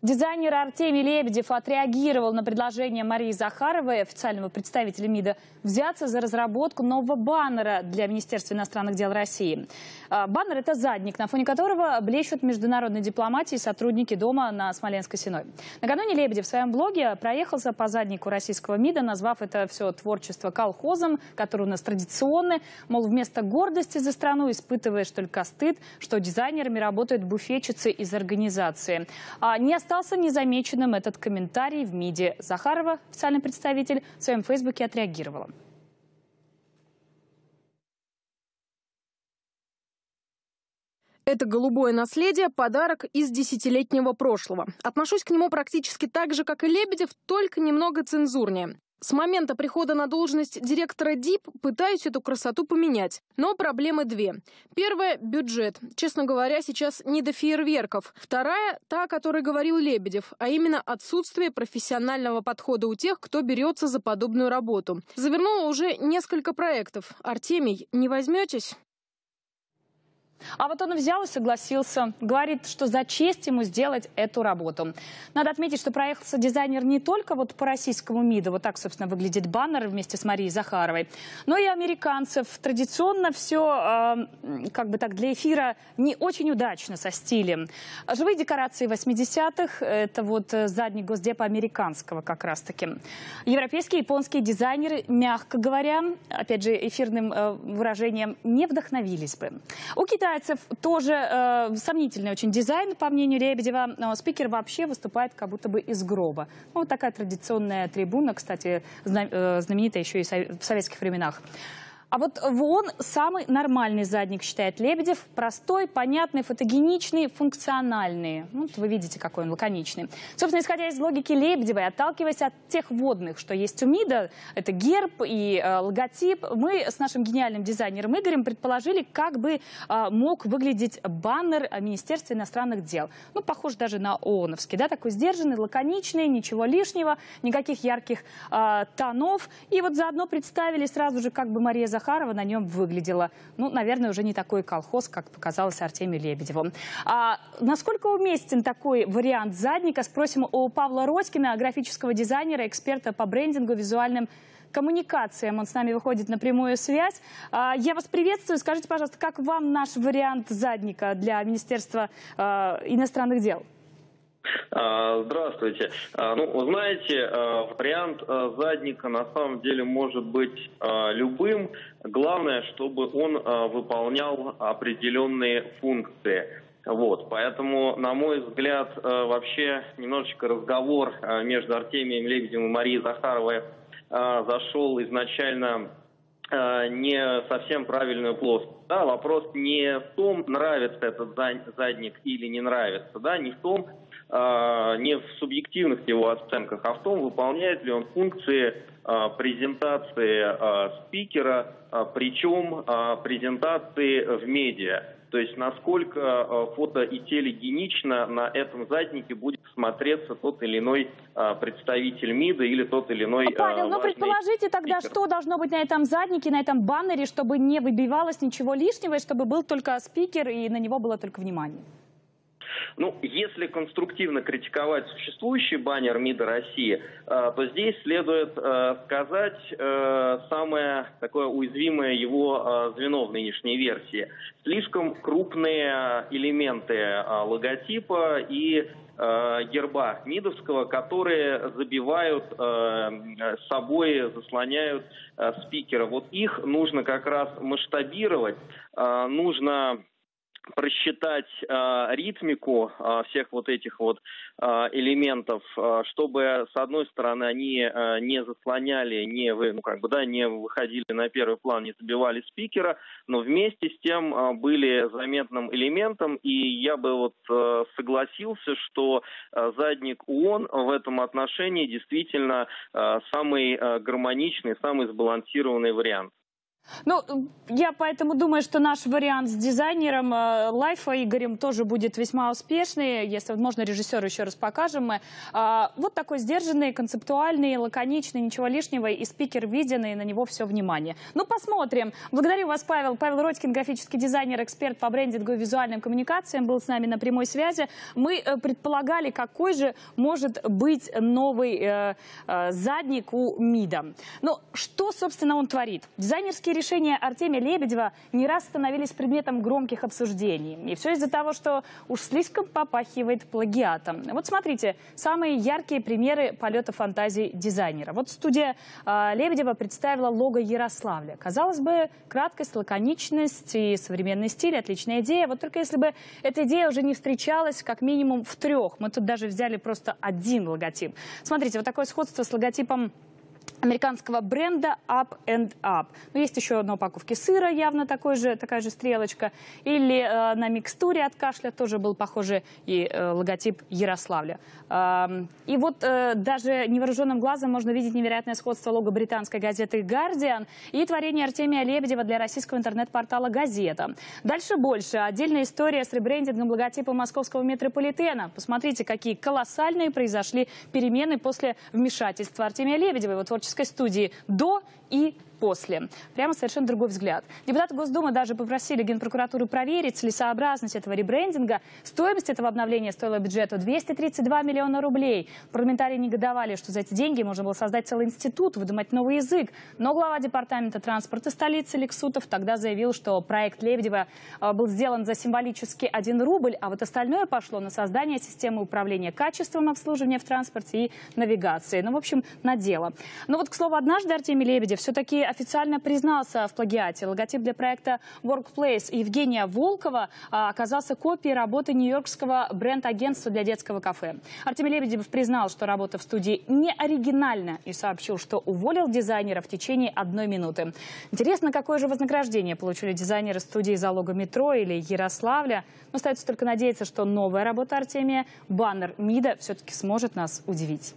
Дизайнер Артемий Лебедев отреагировал на предложение Марии Захаровой, официального представителя МИДа, взяться за разработку нового баннера для Министерства иностранных дел России. Баннер – это задник, на фоне которого блещут международные дипломаты и сотрудники дома на Смоленской Сеной. Накануне Лебедев в своем блоге проехался по заднику российского МИДа, назвав это все творчество колхозом, которое у нас традиционное. Мол, вместо гордости за страну испытываешь только стыд, что дизайнерами работают буфетчицы из организации. Не остался незамеченным этот комментарий в МИДе. Захарова, официальный представитель, в своем Фейсбуке отреагировала. Это голубое наследие – подарок из десятилетнего прошлого. Отношусь к нему практически так же, как и Лебедев, только немного цензурнее. С момента прихода на должность директора ДИП пытаюсь эту красоту поменять. Но проблемы две. Первая – бюджет. Честно говоря, сейчас не до фейерверков. Вторая – та, о которой говорил Лебедев, а именно отсутствие профессионального подхода у тех, кто берется за подобную работу. Завернула уже несколько проектов. Артемий, не возьметесь? А вот он взял и согласился. Говорит, что за честь ему сделать эту работу. Надо отметить, что проехался дизайнер не только вот по российскому МИДу, вот так, собственно, выглядит баннер вместе с Марией Захаровой, но и американцев. Традиционно все, как бы так, для эфира не очень удачно со стилем. Живые декорации 80-х, это вот задник Госдепа американского как раз-таки. Европейские и японские дизайнеры, мягко говоря, опять же, эфирным выражением, не вдохновились бы. У Китая тоже сомнительный очень дизайн, по мнению Лебедева. Но спикер вообще выступает как будто бы из гроба. Ну, вот такая традиционная трибуна, кстати, знаменитая еще и в советских временах. А вот в ООН самый нормальный задник, считает Лебедев. Простой, понятный, фотогеничный, функциональный. Вот вы видите, какой он лаконичный. Собственно, исходя из логики Лебедевой, отталкиваясь от тех вводных, что есть у МИДа, это герб и логотип, мы с нашим гениальным дизайнером Игорем предположили, как бы мог выглядеть баннер Министерства иностранных дел. Ну, похож даже на ООНовский, да, такой сдержанный, лаконичный, ничего лишнего, никаких ярких тонов. И вот заодно представили сразу же, как бы Мария Захарова на нем выглядела. Ну, наверное, уже не такой колхоз, как показалось Артемию Лебедеву. А насколько уместен такой вариант задника, спросим у Павла Родькина, графического дизайнера, эксперта по брендингу, визуальным коммуникациям. Он с нами выходит на прямую связь. Я вас приветствую. Скажите, пожалуйста, как вам наш вариант задника для Министерства иностранных дел? Здравствуйте. Ну, вы знаете, вариант задника на самом деле может быть любым. Главное, чтобы он выполнял определенные функции. Вот, поэтому, на мой взгляд, вообще немножечко разговор между Артемием Лебедевым и Марией Захаровой зашел изначально не совсем правильную плоскость. Да, вопрос не в том, нравится этот задник или не нравится, да, не в том, не в субъективных его оценках, а в том, выполняет ли он функции презентации спикера, причем презентации в медиа. То есть насколько фото и телегенично на этом заднике будет смотреться тот или иной представитель МИДа или тот или иной... Павел, ну предположите тогда, что должно быть на этом заднике, на этом баннере, чтобы не выбивалось ничего лишнего, и чтобы был только спикер, и на него было только внимание? Ну, если конструктивно критиковать существующий баннер МИДа России, то здесь следует сказать самое такое уязвимое его звено в нынешней версии. Слишком крупные элементы логотипа и герба МИДовского, которые забивают собой, заслоняют спикера. Вот их нужно как раз масштабировать, нужно просчитать ритмику всех вот этих вот элементов, чтобы с одной стороны они не заслоняли, не выходили на первый план, не забивали спикера, но вместе с тем были заметным элементом. И я бы вот согласился, что задник ООН в этом отношении действительно самый гармоничный, самый сбалансированный вариант. Ну, я поэтому думаю, что наш вариант с дизайнером лайфа Игорем тоже будет весьма успешный. Если можно, режиссеру еще раз покажем мы. Вот такой сдержанный, концептуальный, лаконичный, ничего лишнего. И спикер виден, и на него все внимание. Ну, посмотрим. Благодарю вас, Павел. Павел Родькин, графический дизайнер, эксперт по брендингу и визуальным коммуникациям, был с нами на прямой связи. Мы предполагали, какой же может быть новый задник у МИДа. Но что, собственно, он творит? Дизайнерские решения Артемия Лебедева не раз становились предметом громких обсуждений. И все из-за того, что уж слишком попахивает плагиатом. Вот смотрите, самые яркие примеры полета фантазий дизайнера. Вот студия Лебедева представила лого Ярославля. Казалось бы, краткость, лаконичность и современный стиль – отличная идея. Вот только если бы эта идея уже не встречалась как минимум в трех. Мы тут даже взяли просто один логотип. Смотрите, вот такое сходство с логотипом американского бренда Up and Up. Но есть еще одна упаковка сыра, явно такая же стрелочка. Или на микстуре от кашля тоже был похожий и логотип Ярославля. И вот даже невооруженным глазом можно видеть невероятное сходство лого британской газеты «Гардиан» и творение Артемия Лебедева для российского интернет-портала «Газета». Дальше больше. Отдельная история с ребрендингом логотипа московского метрополитена. Посмотрите, какие колоссальные произошли перемены после вмешательства Артемия Лебедева. Вот творческой студии до и после. Прямо совершенно другой взгляд. Депутаты Госдумы даже попросили Генпрокуратуру проверить целесообразность этого ребрендинга. Стоимость этого обновления стоила бюджету 232 миллиона рублей. Парламентарии негодовали, что за эти деньги можно было создать целый институт, выдумать новый язык. Но глава департамента транспорта столицы Лексутов тогда заявил, что проект Лебедева был сделан за символически 1 рубль, а вот остальное пошло на создание системы управления качеством обслуживания в транспорте и навигации. Ну, в общем, на дело. Но вот, к слову, однажды Артемий Лебедев все-таки официально признался в плагиате. Логотип для проекта Workplace Евгения Волкова оказался копией работы нью-йоркского бренд-агентства для детского кафе. Артемий Лебедев признал, что работа в студии не оригинальна, и сообщил, что уволил дизайнера в течение 1 минуты. Интересно, какое же вознаграждение получили дизайнеры студии за лого метро или Ярославля. Но остается только надеяться, что новая работа Артемия, баннер МИДа, все-таки сможет нас удивить.